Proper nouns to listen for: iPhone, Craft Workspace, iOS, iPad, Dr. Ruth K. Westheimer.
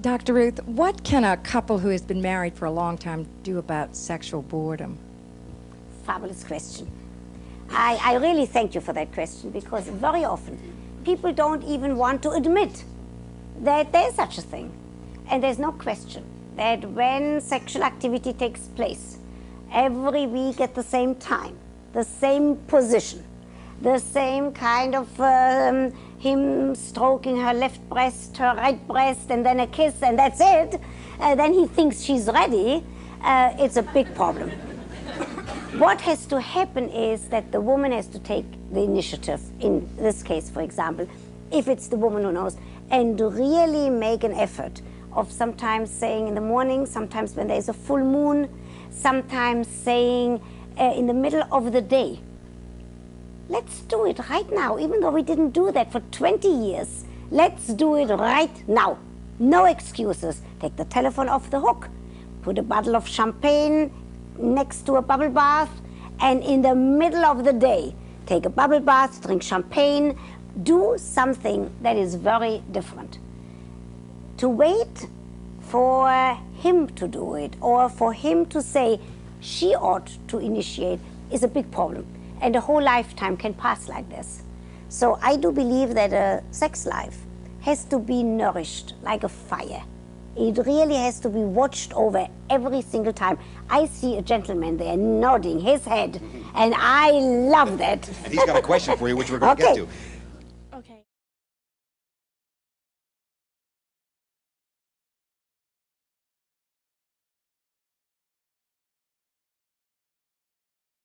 Dr. Ruth, what can a couple who has been married for a long time do about sexual boredom? Fabulous question. I really thank you for that question, because very often people don't even want to admit that there's such a thing. And there's no question that when sexual activity takes place every week at the same time, the same position, the same kind of him stroking her left breast, her right breast, and then a kiss, and that's it, then he thinks she's ready, it's a big problem. What has to happen is that the woman has to take the initiative, in this case, for example, if it's the woman who knows, and really make an effort of sometimes saying in the morning, sometimes when there's a full moon, sometimes saying in the middle of the day, let's do it right now, even though we didn't do that for 20 years, let's do it right now. No excuses. Take the telephone off the hook, put a bottle of champagne next to a bubble bath, and in the middle of the day, take a bubble bath, drink champagne, do something that is very different. To wait for him to do it or for him to say she ought to initiate is a big problem, and a whole lifetime can pass like this. So I do believe that a sex life has to be nourished like a fire. It really has to be watched over every single time. I see a gentleman there nodding his head, and I love that. And he's got a question for you, which we're going to get to.